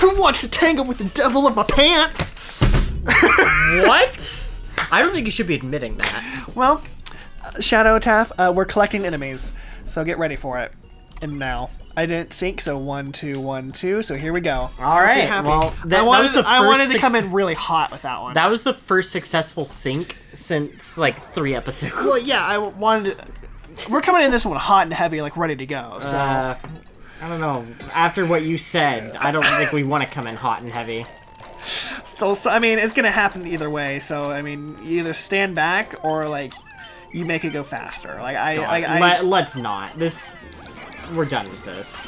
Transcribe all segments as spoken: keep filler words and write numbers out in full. Who wants to tangle with the devil in my pants? What? I don't think you should be admitting that. Well, Shadow Taff, uh, we're collecting enemies, so get ready for it. And now. I didn't sync, so one, two, one, two. So here we go. All right. Happy. Well, that, I wanted, that was the first I wanted to come in really hot with that one. That was the first successful sync since like three episodes. Well, yeah, I wanted. To, we're coming in this one hot and heavy, like ready to go. So uh, I don't know. After what you said, I don't think we want to come in hot and heavy. So, so I mean, it's gonna happen either way. So I mean, you either stand back or like you make it go faster. Like I, like, I Let, let's not this. We're done with this.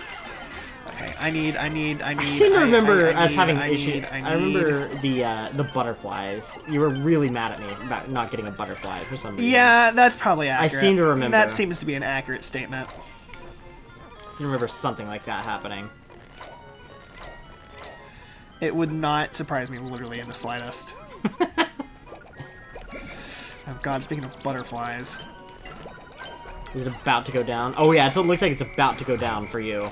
Okay, I need, I need, I need. I seem to remember I, I, I us need, having issues. I, I remember the uh, the butterflies. You were really mad at me about not getting a butterfly for some reason. Yeah, that's probably accurate. I seem to remember. That seems to be an accurate statement. I seem to remember something like that happening. It would not surprise me, literally in the slightest. Oh God! Speaking of butterflies. Is it about to go down? Oh yeah, it's, it looks like it's about to go down for you.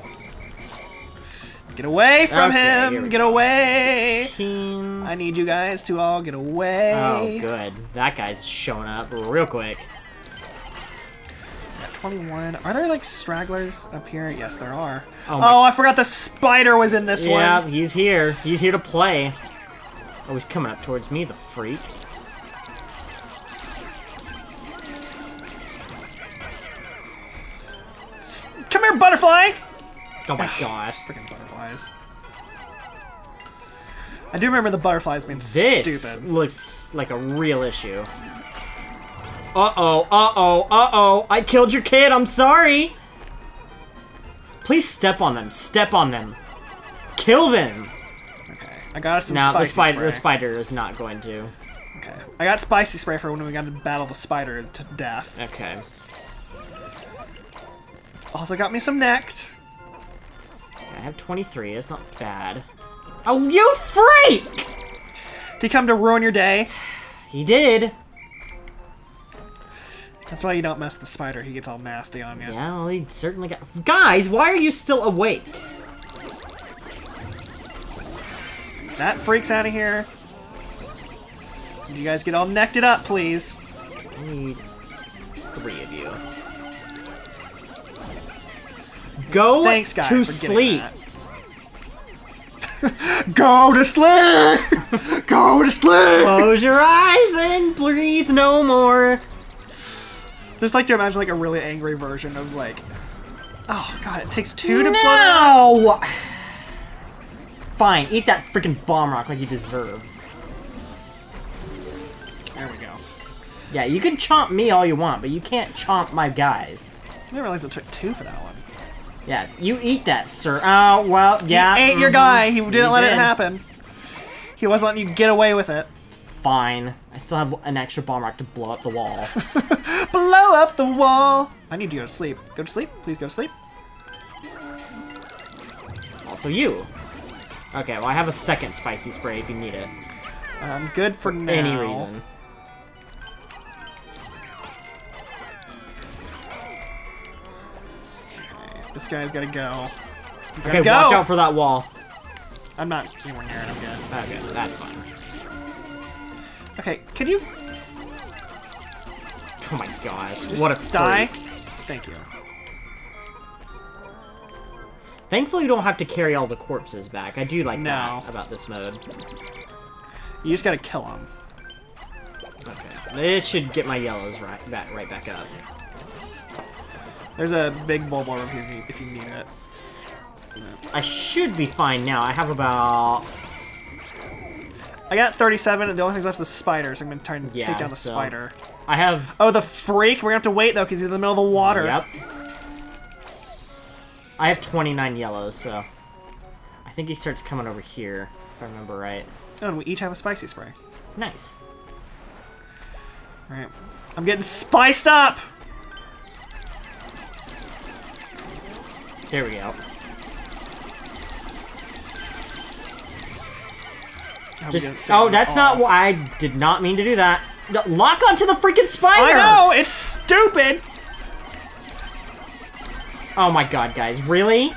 Get away from okay, him! Get go. away! sixteen. I need you guys to all get away. Oh, good. That guy's showing up real quick. twenty-one. Are there, like, stragglers up here? Yes, there are. Oh, oh I forgot the spider was in this yeah, one. Yeah, he's here. He's here to play. Oh, he's coming up towards me, the freak. Come here, butterfly! Oh my gosh. Freaking butterflies. I do remember the butterflies being stupid. This looks like a real issue. Uh-oh, uh-oh, uh-oh. I killed your kid, I'm sorry! Please step on them, step on them. Kill them! Okay, I got some now, spicy the spider, spray. the spider is not going to. Okay, I got spicy spray for when we got to battle the spider to death. Okay. Also got me some necked. I have twenty-three. It's not bad. Oh, you freak! Did he come to ruin your day? He did. That's why you don't mess with the spider. He gets all nasty on you. Yeah, well, he certainly got... Guys, why are you still awake? That freak's out of here. You guys get all necked it up, please. I need three of you. Go Thanks, guys, to sleep. Go to sleep. Go to sleep. Close your eyes and breathe no more. Just like to imagine like a really angry version of like, oh god, it takes two to blow. No. Fine, eat that freaking bomb rock like you deserve. There we go. Yeah, you can chomp me all you want, but you can't chomp my guys. I didn't realize it took two for that one. Yeah, you eat that, sir. Oh, well, yeah. You ate mm-hmm. your guy. He didn't he let did. it happen. He wasn't letting you get away with it. Fine. I still have an extra bomb rock to blow up the wall. Blow up the wall. I need you to go to sleep. Go to sleep. Please go to sleep. Also you. Okay, well, I have a second spicy spray if you need it. I'm good for, for now. Any reason. This guy's gotta go. Gotta okay, go. Watch out for that wall. I'm not anywhere near it. I'm good. Okay, that's fine. Okay, can you? Oh my gosh! Just what a die! Freak. Thank you. Thankfully, you don't have to carry all the corpses back. I do like no. that about this mode. You just gotta kill them. Okay, this should get my yellows right back, right back up. There's a big bulb over here if you need it. I should be fine now. I have about... I got thirty-seven, and the only thing left is the spider, so I'm going to try and yeah, take down the so spider. I have... Oh, the freak! We're going to have to wait, though, because he's in the middle of the water. Yep. I have twenty-nine yellows, so... I think he starts coming over here, if I remember right. Oh, and we each have a spicy spray. Nice. Alright. I'm getting spiced up! There we go. Just, oh, that's not what I did not mean to do that. No, lock onto the freaking spider! I know! It's stupid! Oh my god, guys. Really?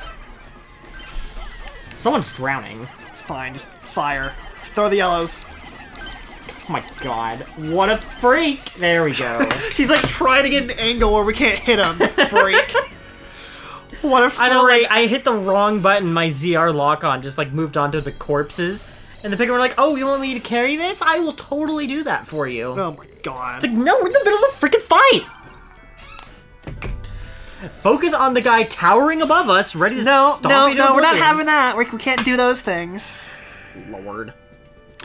Someone's drowning. It's fine, just fire. Throw the yellows. Oh my god, what a freak! There we go. He's like trying to get an angle where we can't hit him. Freak. What a freak. I know, like, I hit the wrong button, my Z R lock-on just like moved onto the corpses. And the Pikmin were like, oh, you want me to carry this? I will totally do that for you. Oh my god. It's like, no, we're in the middle of the freaking fight! Focus on the guy towering above us, ready to no, stomp No, no, no, we're not having that. We, we can't do those things. Lord.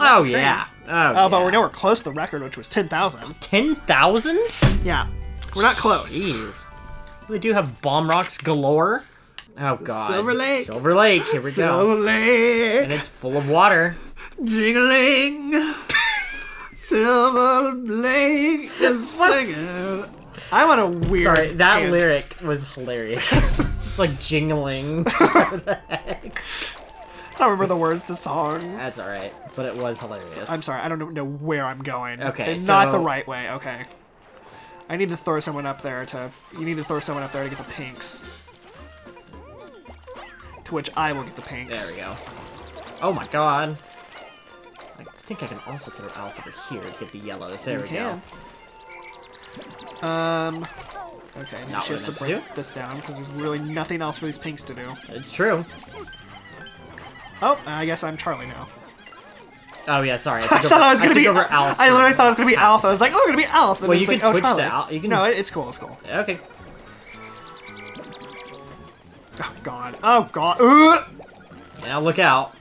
Oh, oh yeah. Oh, uh, yeah. But we know we're close to the record, which was ten thousand. ten thousand? Yeah. We're not close. Jeez. We do have bomb rocks galore. Oh, God. Silver Lake. Silver Lake. Here we Silver go. Silver Lake. And it's full of water. Jingling. Silver Lake is singing. I want a weird... Sorry, that hand. Lyric was hilarious. It's like jingling. What the heck? I don't remember the words to songs. That's all right, but it was hilarious. I'm sorry, I don't know where I'm going. Okay, and so... Not the right way, okay. I need to throw someone up there to... You need to throw someone up there to get the pinks. To which I will get the pinks. There we go. Oh my god. I think I can also throw Alf over here to get the yellows. There you we can. go. Um, okay, I should have put this down, because there's really nothing else for these pinks to do. It's true. Oh, I guess I'm Charlie now. Oh, yeah, sorry. I, I thought over, I was going to be over Alf. I literally thought it was going to be Alf. I was like, oh, I'm going to be Alf. And well, you can like, switch oh, to Alf. Can... No, it's cool, it's cool. Okay. Oh, God. Oh, God. Ooh! Now look out.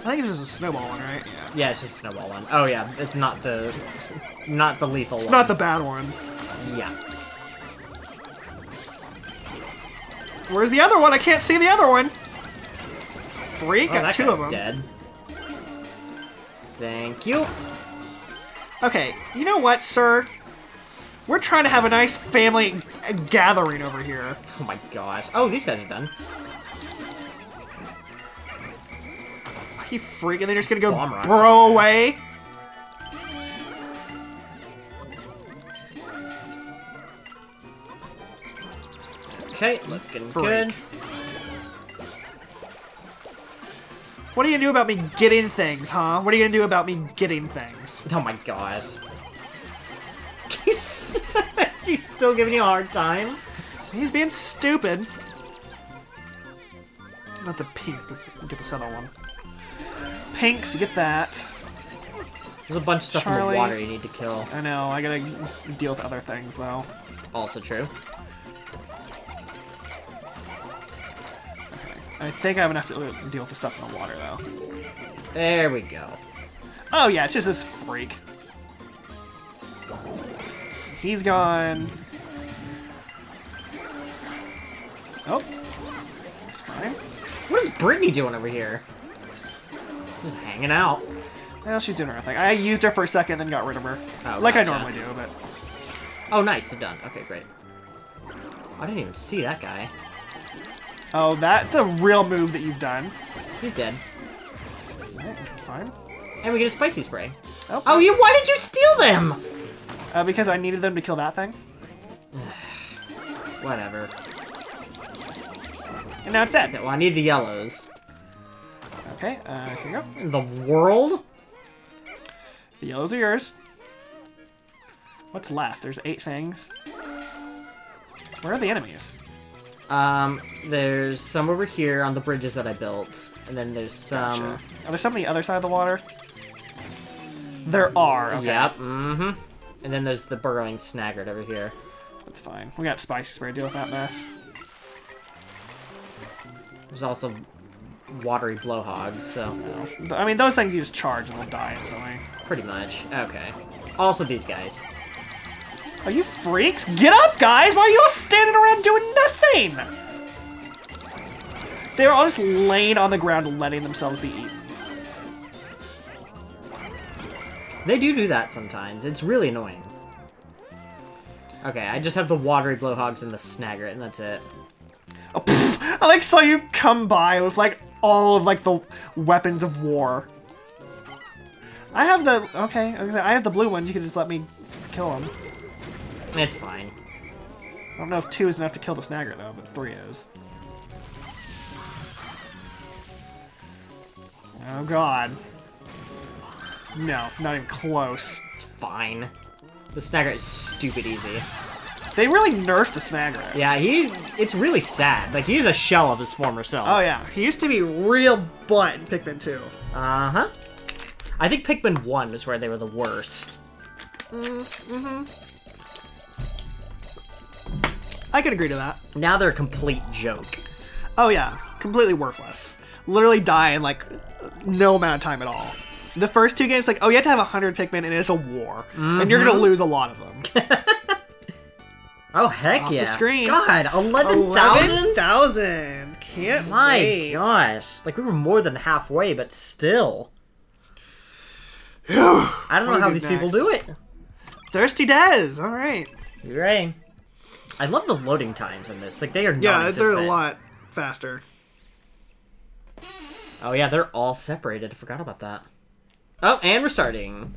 I think this is a snowball one, right? Yeah, yeah it's just a snowball one. Oh, yeah, it's not the, not the lethal it's one. It's not the bad one. Yeah. Where's the other one? I can't see the other one. Freak, oh, got two of them. Dead. Thank you. Okay, you know what, sir? We're trying to have a nice family gathering over here. Oh my gosh. Oh, these guys are done. Are you freaking? They're just gonna go burrow away. Okay, looking Freak. good. What are you gonna do about me getting things, huh? What are you gonna do about me getting things? Oh my gosh. Is he still giving you a hard time? He's being stupid. Not the pink, let's get this other one. Pinks, get that. There's a bunch of stuff Charlie. in the water you need to kill. I know, I gotta deal with other things though. Also true. I think I'm gonna have to deal with the stuff in the water, though. There we go. Oh, yeah, it's just this freak. He's gone. Oh. It's fine. What is Brittany doing over here? Just hanging out. Well, she's doing her thing. I used her for a second, then got rid of her. Oh, like gotcha. I normally do, but... Oh, nice. They're done. Okay, great. I didn't even see that guy. Oh, that's a real move that you've done. He's dead. Alright, fine. And we get a spicy spray. Oh, oh you, why did you steal them? Uh, because I needed them to kill that thing. Whatever. And now it's dead. Okay, well, I need the yellows. Okay, uh, here you go. In the world? The yellows are yours. What's left? There's eight things. Where are the enemies? Um, there's some over here on the bridges that I built, and then there's some... Gotcha. Are there some on the other side of the water? There are, okay. Yep, mm-hmm. And then there's the burrowing snaggart over here. That's fine. We got spicy spray to deal with that mess. There's also watery blowhogs, so... No. I mean, those things you just charge and they'll die instantly. Pretty much. Okay. Also these guys. Are you freaks? Get up, guys! Why are you all standing around doing nothing? They were all just laying on the ground, letting themselves be eaten. They do do that sometimes. It's really annoying. Okay, I just have the watery blowhogs and the snaggart, and that's it. Oh, pff, I like saw you come by with like all of like the weapons of war. I have the okay. I have the blue ones. You can just let me kill them. It's fine. I don't know if two is enough to kill the snagger, though, but three is. Oh god. No, not even close. It's fine. The Snagger is stupid easy. They really nerfed the Snagger. Yeah, he. It's really sad. Like, he's a shell of his former self. Oh yeah, he used to be real butt in Pikmin two. Uh-huh. I think Pikmin one is where they were the worst. Mm-hmm. I could agree to that. Now they're a complete joke. Oh yeah, completely worthless. Literally die in, like, no amount of time at all. The first two games, like, oh, you have to have one hundred Pikmin, and it's a war. Mm-hmm. And you're going to lose a lot of them. Oh, heck Off yeah. the screen. God, eleven thousand? eleven thousand! Can't My wait. My gosh. Like, we were more than halfway, but still. I don't know do how do these next? people do it. Thirsty Dez! Alright. You're right. I love the loading times in this. Like, they are Yeah, they're a lot faster. Oh, yeah, they're all separated. I forgot about that. Oh, and we're starting.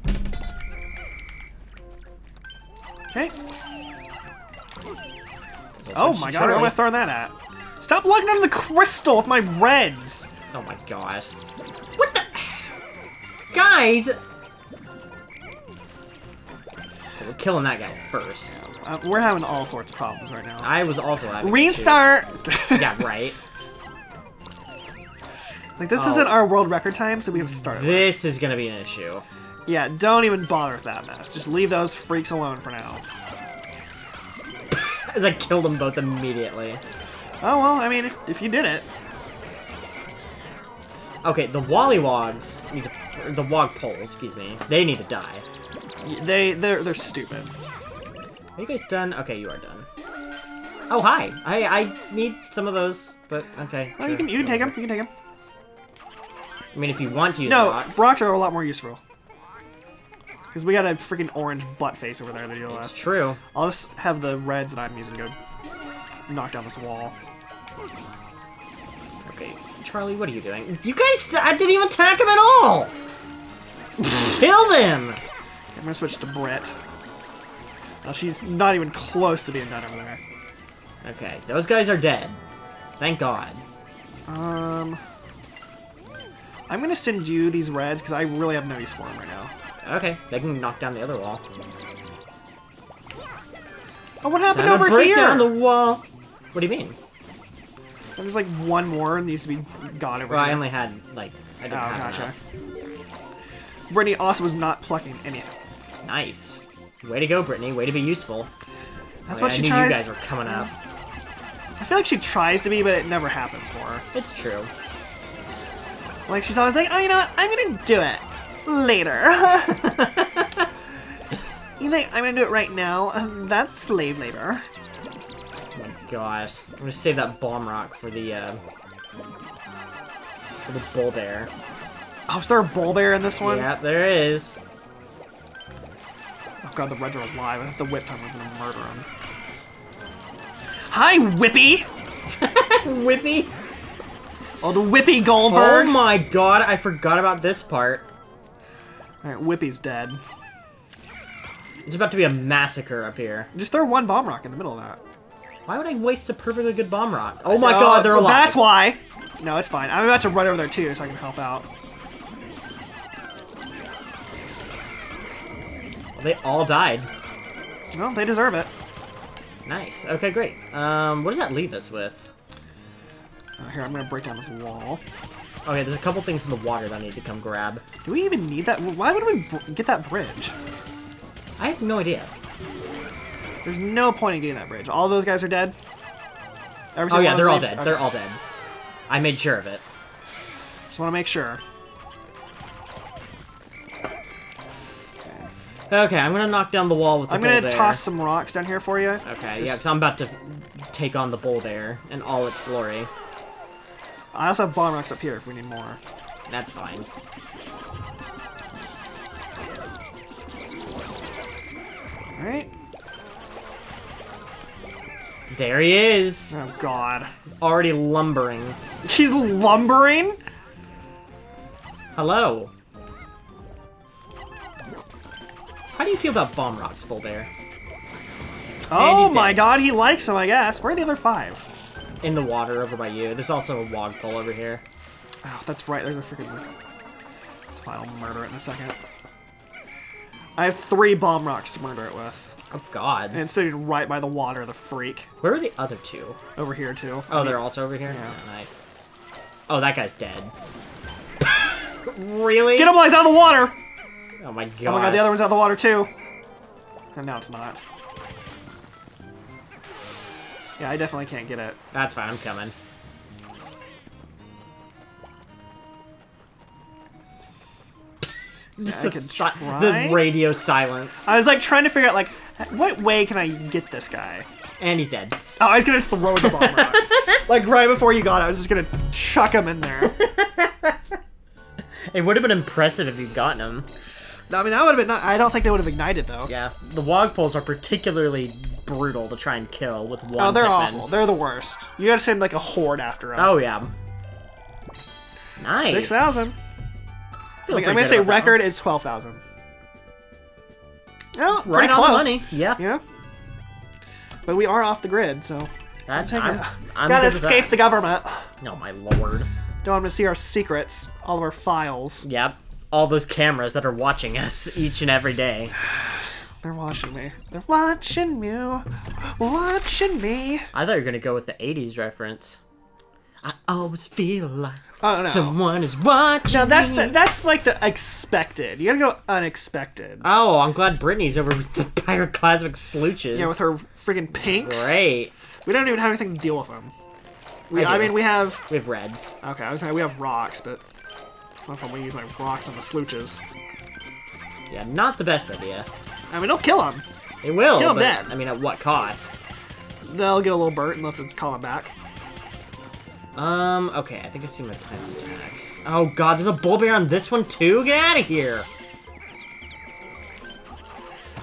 Okay. Oh my god, where am I throwing that at? Stop locking onto the crystal with my reds! Oh my gosh. What the? Guys! We're killing that guy first. Uh, we're having all sorts of problems right now. I was also having Restart! Yeah, right. Like, this oh. isn't our world record time, so we have to start This over. is gonna be an issue. Yeah, don't even bother with that mess. Just leave those freaks alone for now. As I killed them both immediately. Oh, well, I mean, if, if you did it. Okay, the Wallywogs need to... The Wogpoles, excuse me. They need to die. They, they're, they're stupid. Are you guys done? Okay, you are done. Oh, hi! I, I need some of those, but okay. Oh, sure. you, can, you can take them, you can take them. I mean, if you want to use no, rocks. No, rocks are a lot more useful. Because we got a freaking orange butt face over there that you'll It's true. I'll just have the reds that I'm using go knock down this wall. Okay, Charlie, what are you doing? You guys, I didn't even attack him at all! Kill them! I'm gonna switch to Brett. Now, she's not even close to being done over there. Okay, those guys are dead. Thank God. Um... I'm gonna send you these reds, because I really have no use for them right now. Okay, they can knock down the other wall. Oh, what happened Time over break here? Down the wall. What do you mean? There's like one more needs to be got over. Well, here. I only had like I didn't oh, have gotcha. enough. Brittany also was not plucking anything. Nice, way to go, Brittany. Way to be useful. That's like, what I she knew tries. You guys were coming up. I feel like she tries to be, but it never happens for her. It's true. Like she's always like, oh, you know what? I'm gonna do it. Later. You think I'm gonna do it right now? That's slave labor. Oh my gosh. I'm gonna save that bomb rock for the, uh... for the bull bear. Oh, is there a bull bear in this one? Yeah, there is. Oh god, the reds are alive. I thought the whip time was gonna murder him. Hi, Whippy! Whippy? Oh, the Whippy Goldberg! Oh my god, I forgot about this part. Alright, Whippy's dead. It's about to be a massacre up here. Just throw one bomb rock in the middle of that. Why would I waste a perfectly good bomb rock? Oh my uh, god, they're well, alive! That's why! No, it's fine. I'm about to run over there too, so I can help out. Well, they all died. Well, they deserve it. Nice. Okay, great. Um, what does that leave us with? Uh, here, I'm gonna break down this wall. Okay, there's a couple things in the water that I need to come grab. Do we even need that? Why would we br get that bridge? I have no idea. There's no point in getting that bridge. All those guys are dead? Every oh yeah, they're all leaves? dead. Okay. They're all dead. I made sure of it. Just want to make sure. Okay, I'm going to knock down the wall with the I'm bull gonna bear. I'm going to toss some rocks down here for you. Okay, Just... yeah, because I'm about to take on the bull bear in all its glory. I also have bomb rocks up here if we need more. That's fine. Alright. There he is! Oh god. Already lumbering. He's lumbering?! Hello. How do you feel about bomb rocks, Bull Bear? Oh my god, he likes them, I guess. Where are the other five? In the water over by you. There's also a wogpole over here. Oh, that's right. There's a freaking final murder it in a second. I have three bomb rocks to murder it with. Oh, God. And it's sitting right by the water, the freak. Where are the other two? Over here, too. Oh, I mean, they're also over here? Yeah. Oh, nice. Oh, that guy's dead. Really? Get him while he's out of the water! Oh, my God. Oh, my God, the other one's out of the water, too. And now it's not. Yeah, I definitely can't get it. That's fine, I'm coming. Just yeah, the, si the radio silence. I was like trying to figure out like what way can I get this guy? And he's dead. Oh, I was gonna throw the bomb rocks. Like right before you got it, I was just gonna chuck him in there. It would have been impressive if you'd gotten him. I mean, that would have been. Not, I don't think they would have ignited though. Yeah, the wogpoles are particularly brutal to try and kill with one. Oh, they're awful. Men. They're the worst. You gotta send like a horde after them. Oh yeah. Nice. Six thousand. Like, I'm gonna say record is twelve thousand. Oh, right on the money. Yeah, yeah. But we are off the grid, so that's I'm, I'm gotta escape the government. Oh my lord! Don't want to see our secrets, all of our files. Yep, all those cameras that are watching us each and every day. They're watching me. They're watching you, watching me. I thought you were gonna go with the eighties reference. I always feel like. Oh, no. Someone is watching. No, that's the, that's like the expected. You gotta go unexpected. Oh, I'm glad Brittany's over with the pyroclasmic slooches. Yeah, with her freaking pinks. Great. We don't even have anything to deal with them. We, I, I mean, we have we have reds. Okay, I was saying we have rocks, but I don't know if I'm gonna use my rocks on the slooches. Yeah, not the best idea. I mean, don't kill them. It will. Kill them dead. I mean, at what cost? They'll get a little burnt and let's call them back. Um, okay, I think I see my plan of attack. Oh god, there's a bull bear on this one too? Get out of here!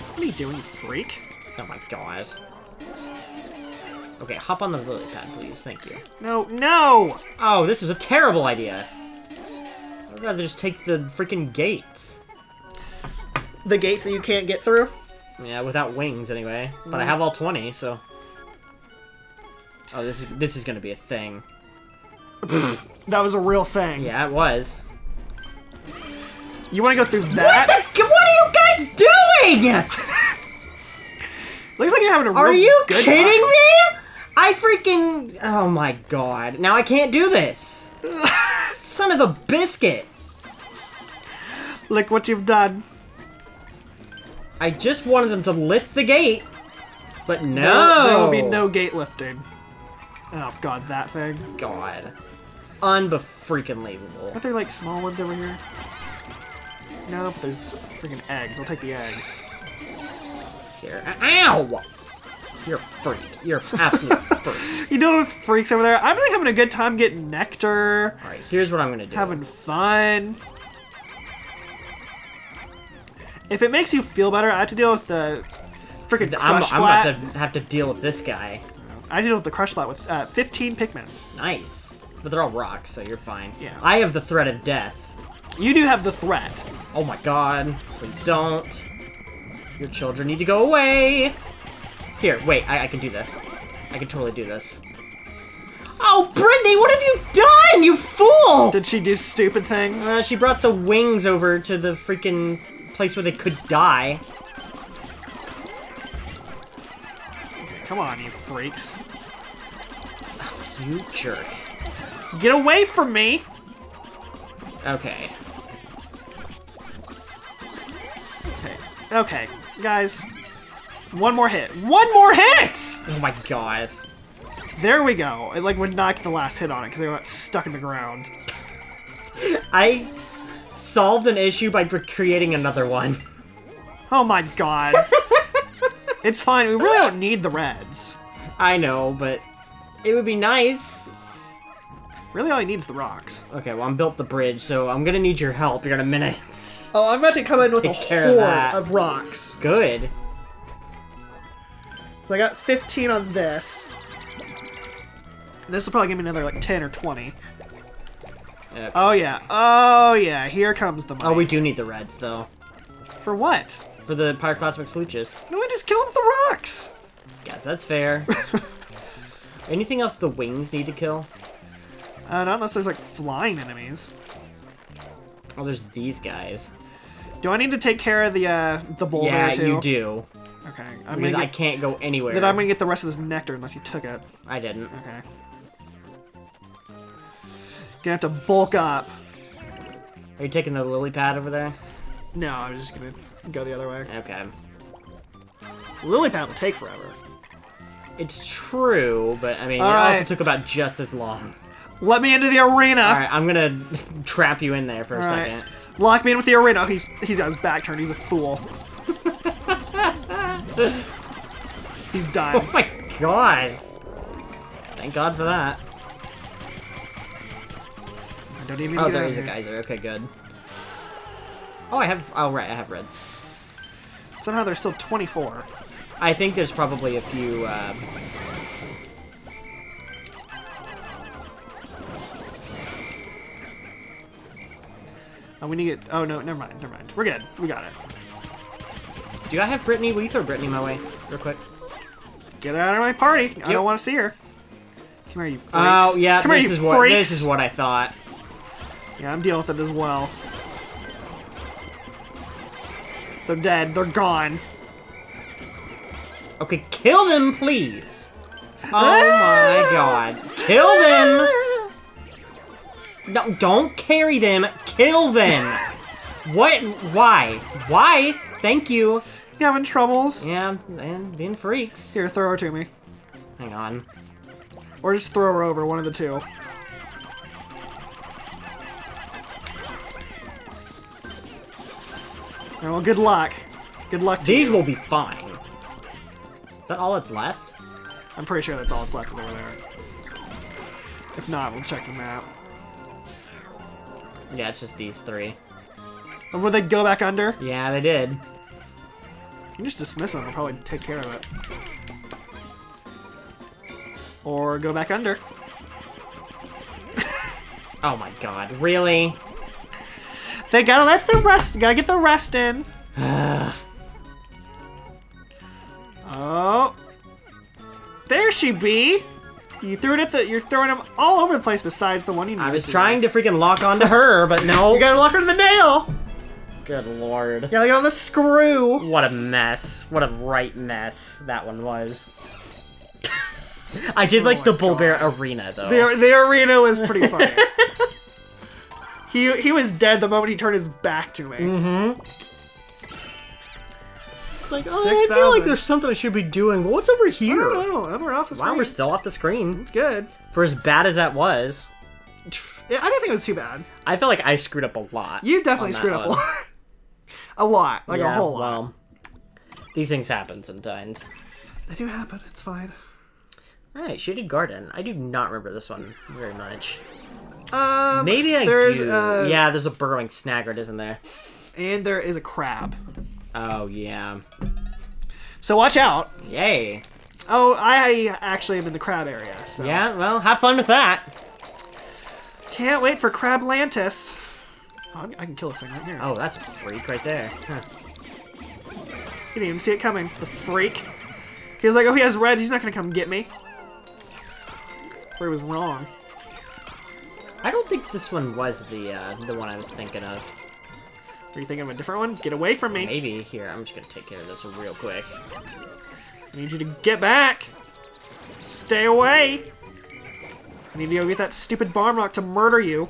What are you doing, you freak? Oh my god. Okay, hop on the lily pad, please. Thank you. No, no! Oh, this was a terrible idea. I'd rather just take the freaking gates. The gates that you can't get through? Yeah, without wings anyway. Mm. But I have all twenty, so... Oh, this is, this is gonna be a thing. That was a real thing. Yeah, it was. You want to go through that? What, the, what are you guys doing? Looks like you're having a are real Are you good kidding time. me? I freaking... Oh my god. Now I can't do this. Son of a biscuit. Look what you've done. I just wanted them to lift the gate. But no. There, there will be no gate lifting. Oh, God, that thing. God. Unbefreaking-leavable. Aren't there, like, small ones over here? No, but there's freaking eggs. I'll take the eggs. Here. Ow! You're a freak. You're an absolute freak. You dealing with freaks over there? I'm, like, having a good time getting nectar. All right, here's what I'm going to do. Having fun. If it makes you feel better, I have to deal with the freaking crush I'm, I'm about to have to deal with this guy. I deal with the crush plot with uh, fifteen Pikmin. Nice. But they're all rocks, so you're fine. Yeah. I have the threat of death. You do have the threat. Oh my god. Please don't. Your children need to go away. Here, wait. I, I can do this. I can totally do this. Oh, Brittany, what have you done, you fool? Did she do stupid things? Uh, she brought the wings over to the freaking place where they could die. Come on, you freaks. Oh, you jerk. Get away from me! Okay. Okay. Okay. Guys. One more hit. One more hit! Oh my god. There we go. It like would not get the last hit on it because they got stuck in the ground. I solved an issue by creating another one. Oh my god. It's fine. We really don't need the reds. I know, but it would be nice. Really, all he needs is the rocks. Okay, well, I'm built the bridge, so I'm going to need your help here in a minute. Oh, I'm about to come in with Take a horde of, of rocks. Good. So I got fifteen on this. This will probably give me another, like, ten or twenty. Okay. Oh, yeah. Oh, yeah. Here comes the money. Oh, we do need the reds, though. For what? For the pyroclasmic slooches. No, I just killed the rocks! Guess that's fair. Anything else the wings need to kill? Uh, not unless there's, like, flying enemies. Oh, there's these guys. Do I need to take care of the uh, the boulder yeah, too? Yeah, you do. Okay. I'm because gonna get, I can't go anywhere. Then I'm going to get the rest of this nectar unless you took it. I didn't. Okay. Gonna have to bulk up. Are you taking the lily pad over there? No, I was just going to go the other way. Okay. Lily pad will take forever. It's true, but I mean, All it right. also took about just as long. Let me into the arena! Alright, I'm gonna trap you in there for All a second. Right. Lock me in with the arena. Oh, he's, he's got his back turned. He's a fool. He's dying. Oh my gosh. Thank God for that. I don't even oh, there is a geyser. Okay, good. Oh, I have... Oh, right, I have reds. Somehow there's still twenty-four. I think there's probably a few... Uh, Oh, we need to get... Oh, no, never mind, never mind. We're good. We got it. Do I have Brittany? Will you throw Brittany my way? Real quick. Get out of my party. Yep. I don't want to see her. Come here, you freaks. Oh, yeah, Come this, here, you is what, freaks. this is what I thought. Yeah, I'm dealing with it as well. They're dead. They're gone. Okay, kill them, please. Oh, my God. Kill them! No, don't carry them. Kill them. What? Why? Why? Thank you. You having troubles? Yeah, and being freaks. Here, throw her to me. Hang on. Or just throw her over, one of the two. Right, well, good luck. Good luck to These you. will be fine. Is that all that's left? I'm pretty sure that's all that's left is over there. If not, we'll check the map. Yeah, it's just these three. And would they go back under? Yeah, they did. You can just dismiss them. They'll probably take care of it. Or go back under. Oh my God! Really? They gotta let the rest. Gotta get the rest in. Oh, there she be. You threw it at the. You're throwing them all over the place. Besides the one you. I was trying to freaking lock onto her, but no. You gotta lock her to the nail. Good Lord. You gotta get on the screw. What a mess. What a right mess that one was. I did oh like the Bull God. Bear arena though. The, the arena was pretty funny. he he was dead the moment he turned his back to me. Mm-hmm. Like, oh, six, I feel like there's something I should be doing. What's over here? I don't know. And we're off the screen. Wow, we're still off the screen. It's good. For as bad as that was. Yeah, I didn't think it was too bad. I feel like I screwed up a lot. You definitely screwed up one. a lot. a lot. Like yeah, a whole lot. Well, these things happen sometimes. They do happen. It's fine. Alright, Shaded Garden. I do not remember this one very much. Um, Maybe I there's do. A... Yeah, there's a burrowing snaggart, isn't there? And there is a crab. Oh, yeah. So watch out. Yay. Oh, I actually am in the crab area. So. Yeah, well, have fun with that. Can't wait for Crablantis. Oh, I can kill this thing right here. Oh, that's a freak right there. Huh. You didn't even see it coming. The freak. He was like, oh, he has reds. He's not going to come get me. Or he was wrong. I don't think this one was the, uh, the one I was thinking of. Are you thinking of a different one? Get away from me. Maybe. Here, I'm just going to take care of this real quick. I need you to get back. Stay away. I need to go get that stupid Barmrock to murder you.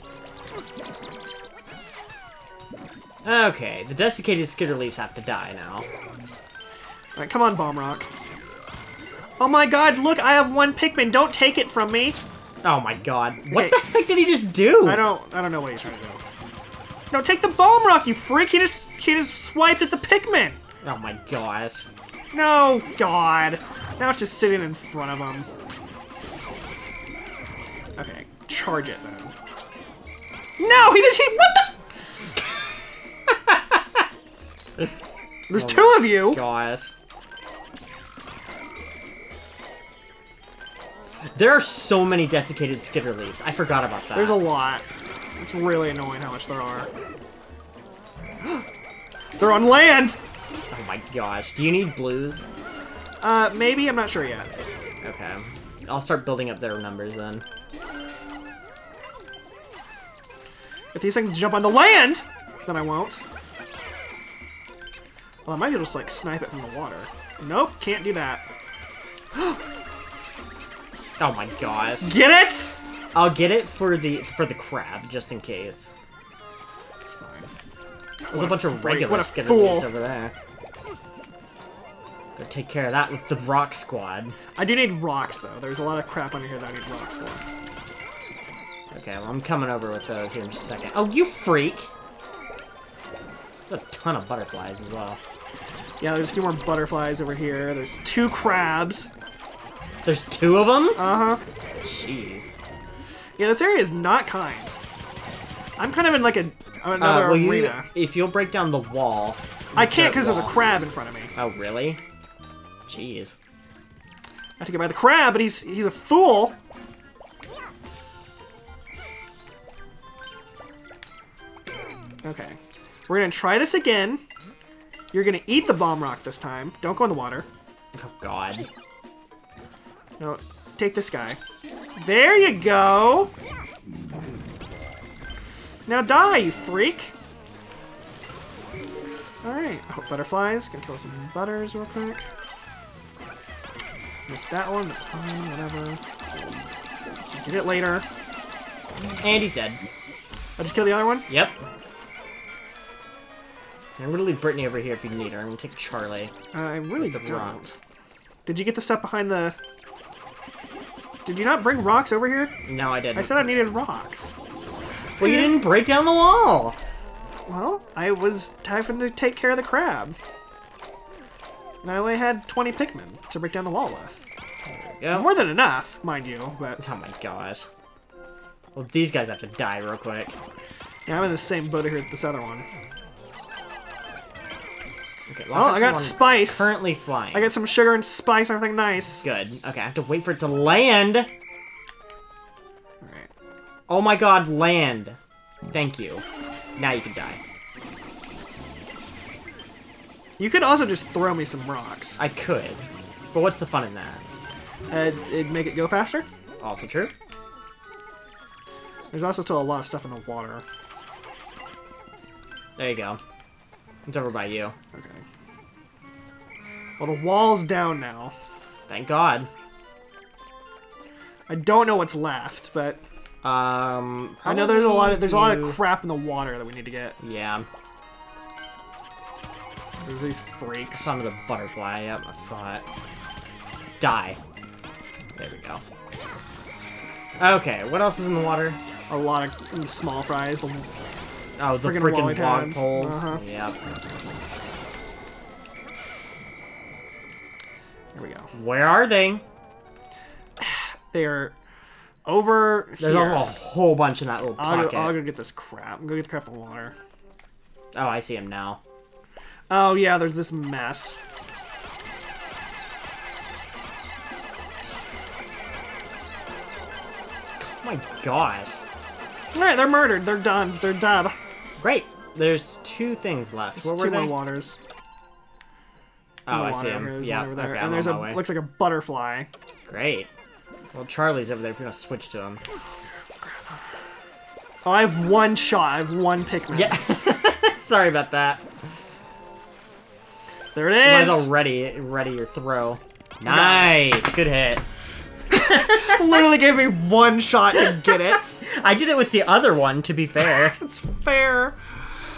Okay, the desiccated skitter leaves have to die now. Alright, come on, Barmrock. Oh my God, look, I have one Pikmin. Don't take it from me. Oh my God. What okay. the heck did he just do? I don't I don't know what he's trying to do. No, take the Balmrock, you freak! He just he just swiped at the Pikmin! Oh my gosh. No, God. Now it's just sitting in front of him. Okay, charge it then. No, he just hit what the There's oh two of you! Guys. There are so many desiccated skitter leaves. I forgot about that. There's a lot. It's really annoying how much there are. They're on land! Oh my gosh. Do you need blues? Uh, maybe? I'm not sure yet. Okay. I'll start building up their numbers then. If these things jump on the land! Then I won't. Well, I might be able to just, like, snipe it from the water. Nope, can't do that. Oh my gosh. Get it?! I'll get it for the for the crab, just in case. It's fine. There's what a bunch a of regular skeletons over there. Gotta take care of that with the rock squad. I do need rocks, though. There's a lot of crap under here that I need rocks for. Okay, well, I'm coming over with those here in just a second. Oh, you freak! There's a ton of butterflies as well. Yeah, there's a few more butterflies over here. There's two crabs. There's two of them? Uh-huh. Jeez. Yeah, this area is not kind. I'm kind of in, like, a another uh, well, arena. You, if you'll break down the wall... I can't because there's a crab in front of me. Oh, really? Jeez. I have to get by the crab, but he's, he's a fool! Okay. We're gonna try this again. You're gonna eat the bomb rock this time. Don't go in the water. Oh, God. No, take this guy. There you go! Now die, you freak! Alright, oh, butterflies. Gonna kill some butters real quick. Missed that one, that's fine, whatever. Get it later. And he's dead. Oh, did you kill the other one? Yep. I'm gonna leave Brittany over here if you need her. I'm gonna take Charlie. Uh, I really don't. Rocks. Did you get the stuff behind the... Did you not bring rocks over here? No, I didn't. I said I needed rocks. Well, you didn't break down the wall! Well, I was having to take care of the crab. And I only had twenty Pikmin to break down the wall with. There we go. More than enough, mind you, but... Oh my gosh. Well, these guys have to die real quick. Yeah, I'm in the same boat here with this other one. Okay, well, oh, I got spice! Currently flying. I got some sugar and spice and everything nice. Good. Okay, I have to wait for it to land! Alright. Oh my god, land! Thank you. Now you can die. You could also just throw me some rocks. I could. But what's the fun in that? Uh, it'd make it go faster? Also true. There's also still a lot of stuff in the water. There you go. It's over by you. Okay. Well, the wall's down now. Thank God. I don't know what's left, but... Um... I know there's a lot of there's a lot of crap in the water that we need to get. Yeah. There's these freaks. Some of the butterfly. Yep, I saw it. Die. There we go. Okay, what else is in the water? A lot of small fries. The... Oh, the freaking bog poles. Uh-huh. Yep. Here we go. Where are they? They're over There's here. There's a whole bunch in that little I'll pocket. Go, I'll go get this crap. I'm going to get the crap in the water. Oh, I see him now. Oh, yeah, there's this mess. Oh, my gosh. All right, they're murdered. They're done. They're dead. Great. There's two things left. There's what were two they? More waters. Oh, water I see them. Yeah, okay, there. And there's a way. Looks like a butterfly. Great. Well, Charlie's over there. If you're gonna switch to him. Oh, I have one shot. I have one Pikmin. Yeah. Sorry about that. There it is. Might as well ready, ready your throw. Nice. Good hit. Literally gave me one shot to get it. I did it with the other one, to be fair. It's fair.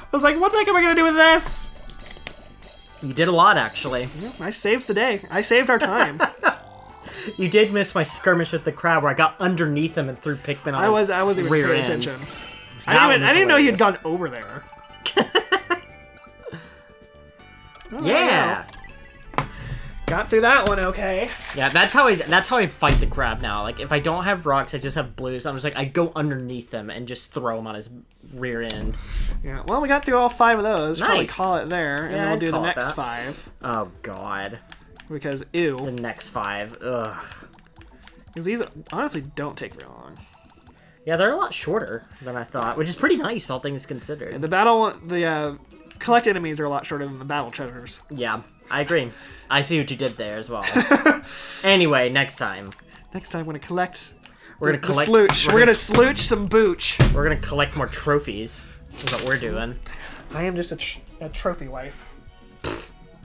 I was like, what the heck am I going to do with this? You did a lot, actually. Yeah, I saved the day. I saved our time. You did miss my skirmish with the crab where I got underneath him and threw Pikmin on I was, his I wasn't even paying attention. I didn't, even, I didn't know you'd gone over there. oh, yeah. Got through that one, okay. Yeah, that's how I that's how I fight the crab now. Like, if I don't have rocks, I just have blues. I'm just like, I go underneath him and just throw him on his rear end. Yeah, well, we got through all five of those. Nice. Probably call it there, yeah, and then we'll I'd do the next five. Oh, God. Because, ew. The next five, ugh. Because these honestly don't take very long. Yeah, they're a lot shorter than I thought, which is pretty nice, all things considered. Yeah, the battle, the uh, collect enemies are a lot shorter than the battle treasures. Yeah, I agree. I see what you did there as well. Anyway, next time. Next time, we're gonna collect. We're gonna collect. We're, we're gonna, gonna slooch some booch. We're gonna collect more trophies. Is what we're doing. I am just a, tr a trophy wife.